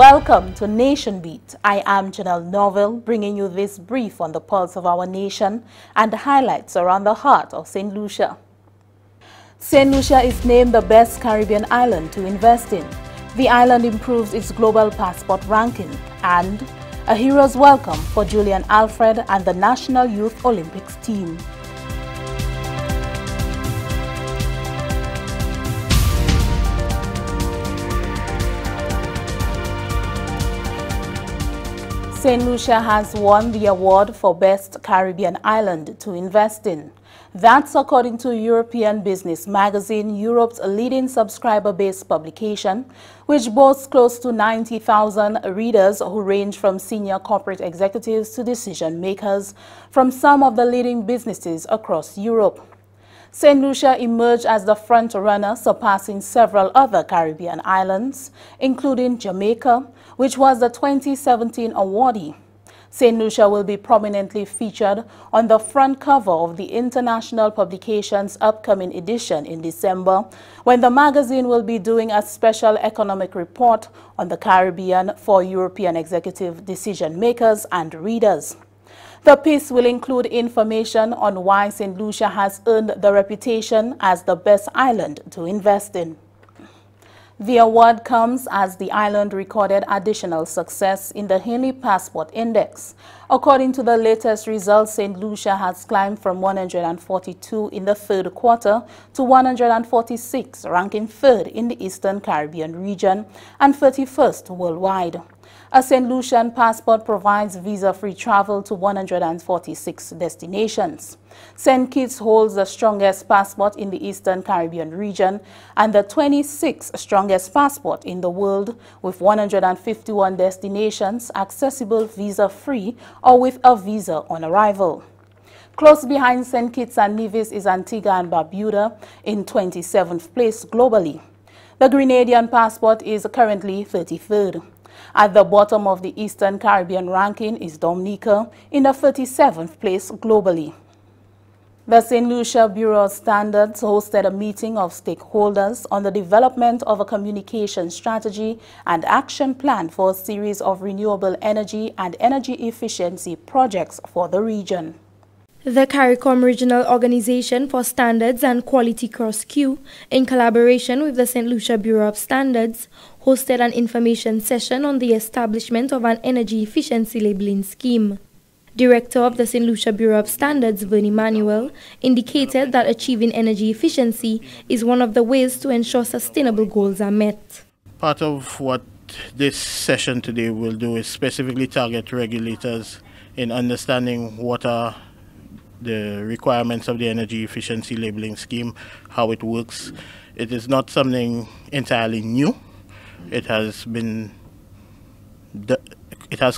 Welcome to NationBeat. I am Janelle Novel, bringing you this brief on the pulse of our nation and the highlights around the heart of St. Lucia. St. Lucia is named the best Caribbean island to invest in. The island improves its global passport ranking, and a hero's welcome for Julien Alfred and the National Youth Olympics team. St. Lucia has won the award for Best Caribbean Island to Invest In. That's according to European Business Magazine, Europe's leading subscriber-based publication, which boasts close to 90,000 readers who range from senior corporate executives to decision makers from some of the leading businesses across Europe. St. Lucia emerged as the front-runner, surpassing several other Caribbean islands, including Jamaica, which was the 2017 awardee. St. Lucia will be prominently featured on the front cover of the international publication's upcoming edition in December, when the magazine will be doing a special economic report on the Caribbean for European executive decision-makers and readers. The piece will include information on why St. Lucia has earned the reputation as the best island to invest in. The award comes as the island recorded additional success in the Henley Passport Index. According to the latest results, St. Lucia has climbed from 142 in the third quarter to 146, ranking third in the Eastern Caribbean region and 31st worldwide. A St. Lucian passport provides visa-free travel to 146 destinations. St. Kitts holds the strongest passport in the Eastern Caribbean region and the 26th strongest passport in the world, with 151 destinations accessible visa-free or with a visa on arrival. Close behind St. Kitts and Nevis is Antigua and Barbuda in 27th place globally. The Grenadian passport is currently 33rd. At the bottom of the Eastern Caribbean ranking is Dominica in the 37th place globally. The St. Lucia Bureau of Standards hosted a meeting of stakeholders on the development of a communication strategy and action plan for a series of renewable energy and energy efficiency projects for the region. The CARICOM Regional Organization for Standards and Quality CROSSQ, in collaboration with the St. Lucia Bureau of Standards, hosted an information session on the establishment of an energy efficiency labeling scheme. Director of the St. Lucia Bureau of Standards, Vernie Manuel, indicated that achieving energy efficiency is one of the ways to ensure sustainable goals are met. Part of what this session today will do is specifically target regulators in understanding what are the requirements of the energy efficiency labeling scheme, how it works. It is not something entirely new. It has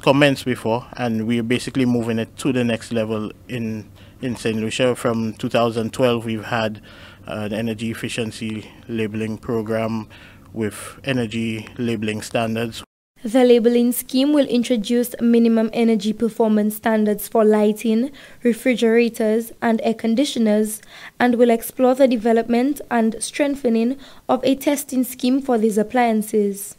commenced before, and we're basically moving it to the next level in St. Lucia. From 2012, we've had an energy efficiency labeling program with energy labeling standards. The labeling scheme will introduce minimum energy performance standards for lighting, refrigerators, and air conditioners, and will explore the development and strengthening of a testing scheme for these appliances.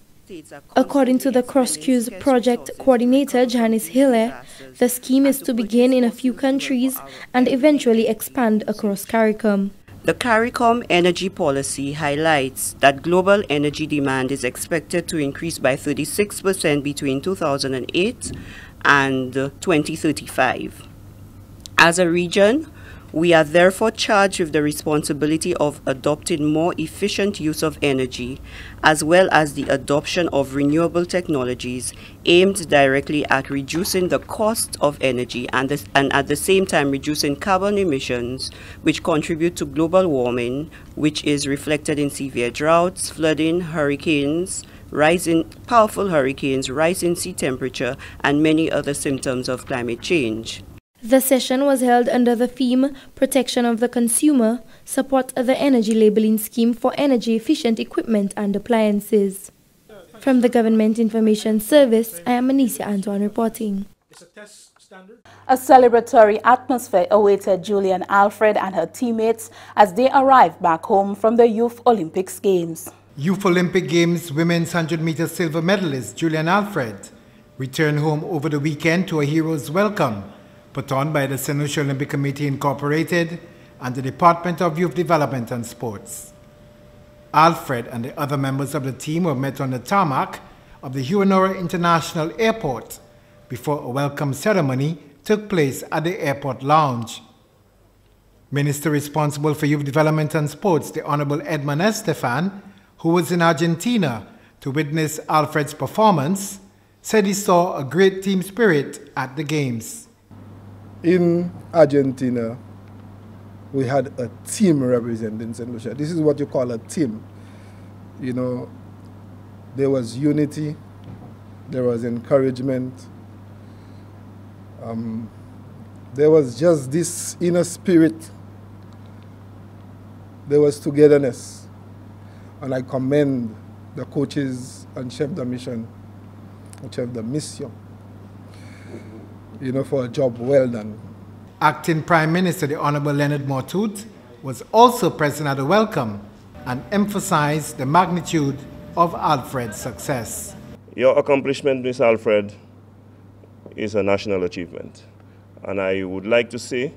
According to the CROSSQ's project coordinator, Janice Hiller, the scheme is to begin in a few countries and eventually expand across CARICOM. The CARICOM energy policy highlights that global energy demand is expected to increase by 36% between 2008 and 2035. As a region, we are therefore charged with the responsibility of adopting more efficient use of energy, as well as the adoption of renewable technologies aimed directly at reducing the cost of energy and at the same time reducing carbon emissions, which contribute to global warming, which is reflected in severe droughts, flooding, hurricanes, rising sea temperature, and many other symptoms of climate change. The session was held under the theme, Protection of the Consumer, Support the Energy Labeling Scheme for Energy-Efficient Equipment and Appliances. From the Government Information Service, I am Anisia Antoine reporting. A celebratory atmosphere awaited Julien Alfred and her teammates as they arrived back home from the Youth Olympics Games. Youth Olympic Games women's 100-meter silver medalist Julien Alfred returned home over the weekend to a hero's welcome put on by the St. Lucia Olympic Committee Incorporated and the Department of Youth Development and Sports. Alfred and the other members of the team were met on the tarmac of the Huanura International Airport before a welcome ceremony took place at the airport lounge. Minister responsible for Youth Development and Sports, the Honorable Edmund Estefan, who was in Argentina to witness Alfred's performance, said he saw a great team spirit at the Games. In Argentina, we had a team representing St. Lucia. This is what you call a team. You know, there was unity, there was encouragement, there was just this inner spirit, there was togetherness. And I commend the coaches and chef de mission, you know, for a job well done. Acting Prime Minister, the Honorable Leonard Mortuth, was also present at the welcome and emphasized the magnitude of Alfred's success. Your accomplishment, Ms. Alfred, is a national achievement. And I would like to say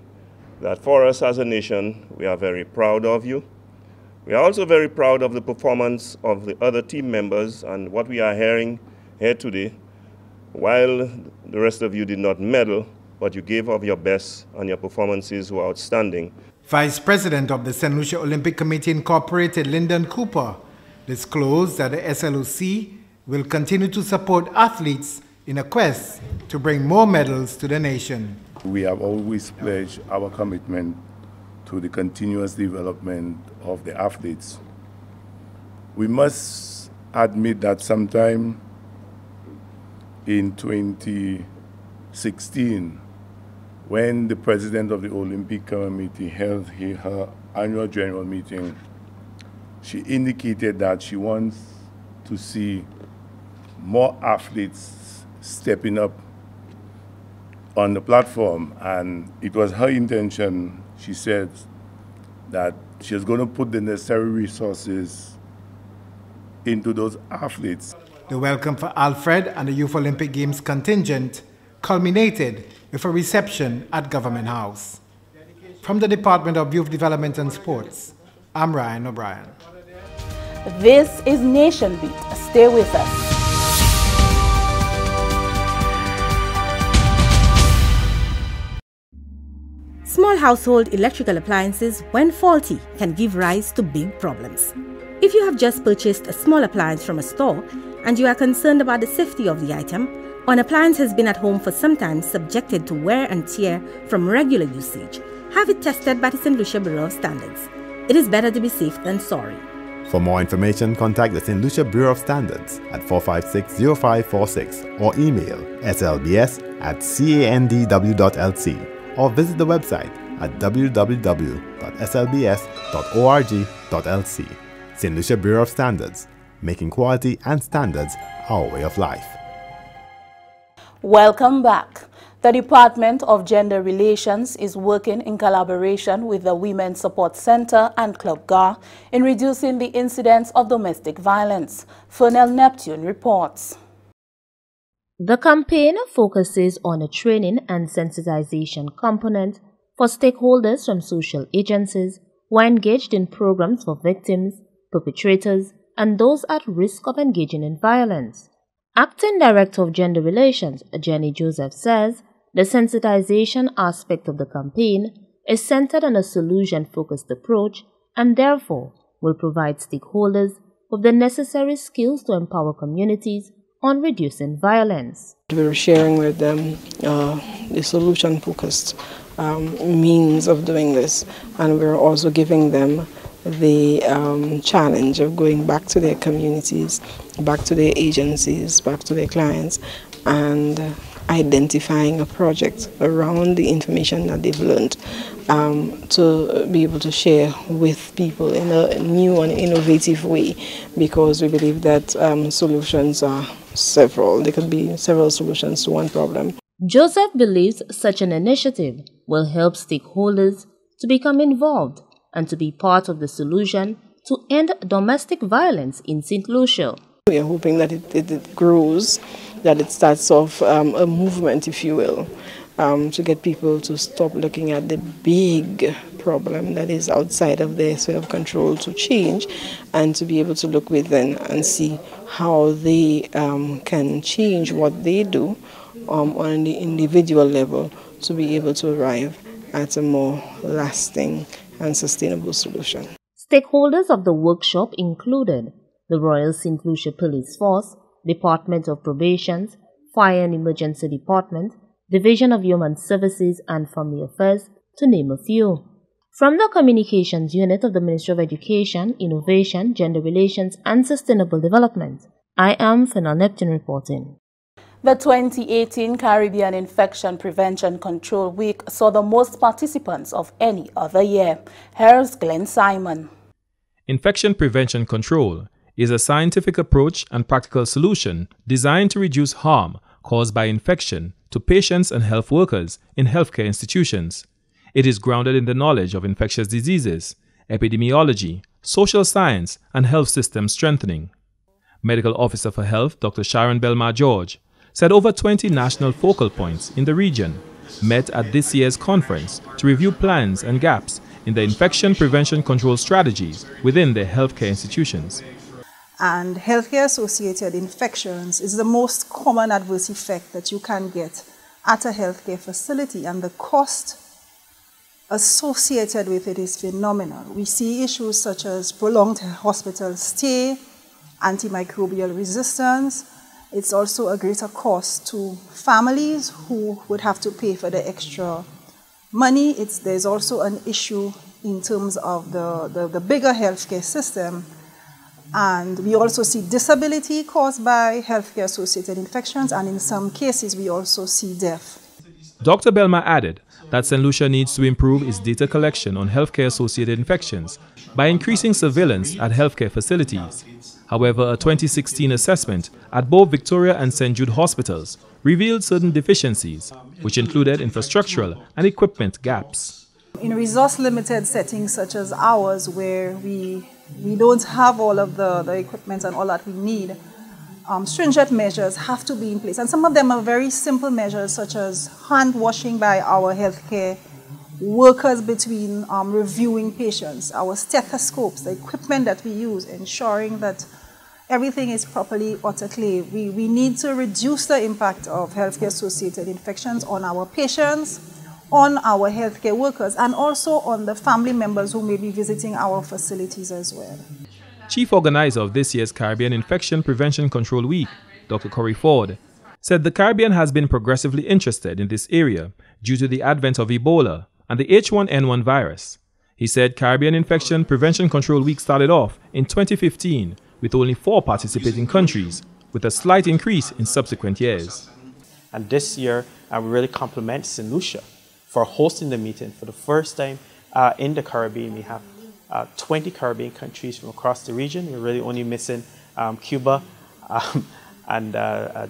that for us as a nation, we are very proud of you. We are also very proud of the performance of the other team members and what we are hearing here today. While the rest of you did not medal, but you gave of your best and your performances were outstanding. Vice President of the St. Lucia Olympic Committee Incorporated, Lyndon Cooper, disclosed that the SLOC will continue to support athletes in a quest to bring more medals to the nation. We have always pledged our commitment to the continuous development of the athletes. We must admit that sometime in 2016, when the president of the Olympic Committee held her annual general meeting, she indicated that she wants to see more athletes stepping up on the platform, and it was her intention, she said, that she was going to put the necessary resources into those athletes. The welcome for Alfred and the Youth Olympic Games contingent culminated with a reception at Government House. From the Department of Youth Development and Sports, I'm Ryan O'Brien. This is NationBeat. Stay with us. Small household electrical appliances, when faulty, can give rise to big problems. If you have just purchased a small appliance from a store and you are concerned about the safety of the item, or an appliance has been at home for some time subjected to wear and tear from regular usage, have it tested by the St. Lucia Bureau of Standards. It is better to be safe than sorry. For more information, contact the St. Lucia Bureau of Standards at 456-0546 or email slbs@candw.lc. or visit the website at www.slbs.org.lc. St. Lucia Bureau of Standards, making quality and standards our way of life. Welcome back. The Department of Gender Relations is working in collaboration with the Women's Support Center and Club GAR in reducing the incidence of domestic violence. Fernel Neptune reports. The campaign focuses on a training and sensitization component for stakeholders from social agencies who are engaged in programs for victims, perpetrators, and those at risk of engaging in violence. Acting Director of Gender Relations, Jenny Joseph, says the sensitization aspect of the campaign is centered on a solution-focused approach and therefore will provide stakeholders with the necessary skills to empower communities on reducing violence. We're sharing with them the solution-focused means of doing this, and we're also giving them the challenge of going back to their communities, back to their agencies, back to their clients, and identifying a project around the information that they've learned to be able to share with people in a new and innovative way, because we believe that solutions are several. There could be several solutions to one problem. Joseph believes such an initiative will help stakeholders to become involved and to be part of the solution to end domestic violence in St. Lucia. We are hoping that it grows, that it starts off a movement, if you will, to get people to stop looking at the big problem that is outside of their sphere of control, to change and to be able to look within and see how they can change what they do on the individual level to be able to arrive at a more lasting and sustainable solution. Stakeholders of the workshop included the Royal St. Lucia Police Force, Department of Probation, Fire and Emergency Department, Division of Human Services and Family Affairs, to name a few. From the Communications Unit of the Ministry of Education, Innovation, Gender Relations and Sustainable Development, I am Fernel Neptune reporting. The 2018 Caribbean Infection Prevention Control Week saw the most participants of any other year. Here's Glenn Simon. Infection prevention control is a scientific approach and practical solution designed to reduce harm caused by infection to patients and health workers in healthcare institutions. It is grounded in the knowledge of infectious diseases, epidemiology, social science, and health system strengthening. Medical Officer for Health, Dr. Sharon Belmar-George, said over 20 national focal points in the region met at this year's conference to review plans and gaps in the infection prevention control strategies within their healthcare institutions. And healthcare-associated infections is the most common adverse effect that you can get at a healthcare facility, and the cost associated with it is phenomenal. We see issues such as prolonged hospital stay, antimicrobial resistance. It's also a greater cost to families who would have to pay for the extra money. There's also an issue in terms of the bigger healthcare system. And we also see disability caused by healthcare-associated infections, and in some cases we also see death. Dr. Belma added that St. Lucia needs to improve its data collection on healthcare-associated infections by increasing surveillance at healthcare facilities. However, a 2016 assessment at both Victoria and St. Jude Hospitals revealed certain deficiencies, which included infrastructural and equipment gaps. In resource-limited settings such as ours, where we don't have all of the equipment and all that we need, stringent measures have to be in place. And some of them are very simple measures, such as hand washing by our healthcare workers between reviewing patients, our stethoscopes, the equipment that we use, ensuring that everything is properly autoclaved. We need to reduce the impact of healthcare-associated infections on our patients, on our healthcare workers, and also on the family members who may be visiting our facilities as well. Chief Organizer of this year's Caribbean Infection Prevention Control Week, Dr. Corey Ford, said the Caribbean has been progressively interested in this area due to the advent of Ebola and the H1N1 virus. He said Caribbean Infection Prevention Control Week started off in 2015 with only 4 participating countries, with a slight increase in subsequent years. And this year, I really compliment St. Lucia for hosting the meeting. For the first time in the Caribbean, we have 20 Caribbean countries from across the region. We're really only missing Cuba and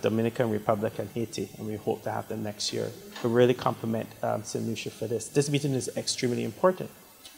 Dominican Republic and Haiti, and we hope to have them next year. We really compliment St. Lucia for this. This meeting is extremely important.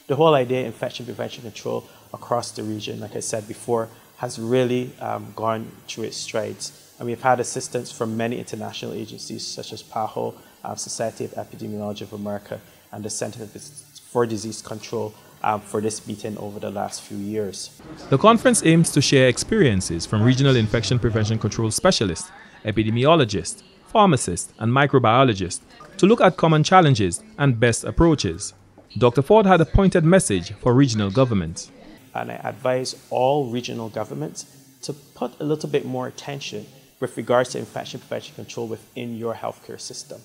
The whole idea of infection prevention control across the region, like I said before, has really gone through its strides. And we've had assistance from many international agencies such as PAHO, Society of Epidemiology of America, and the Center for Disease Control for this meeting over the last few years. The conference aims to share experiences from regional infection prevention control specialists, epidemiologists, pharmacists, and microbiologists to look at common challenges and best approaches. Dr. Ford had a pointed message for regional governments. And I advise all regional governments to put a little bit more attention with regards to infection prevention control within your healthcare system.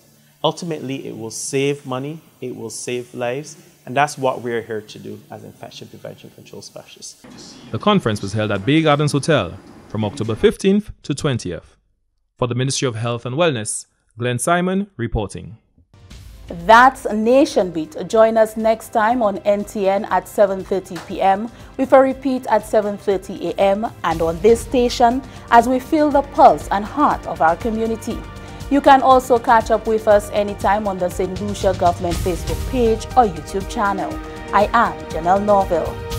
Ultimately, it will save money, it will save lives, and that's what we're here to do as infection prevention control specialists. The conference was held at Bay Gardens Hotel from October 15th to 20th. For the Ministry of Health and Wellness, Glenn Simon reporting. That's NationBeat. Join us next time on NTN at 7:30 p.m. with a repeat at 7:30 a.m. and on this station as we feel the pulse and heart of our community. You can also catch up with us anytime on the St. Lucia Government Facebook page or YouTube channel. I am Janelle Novel.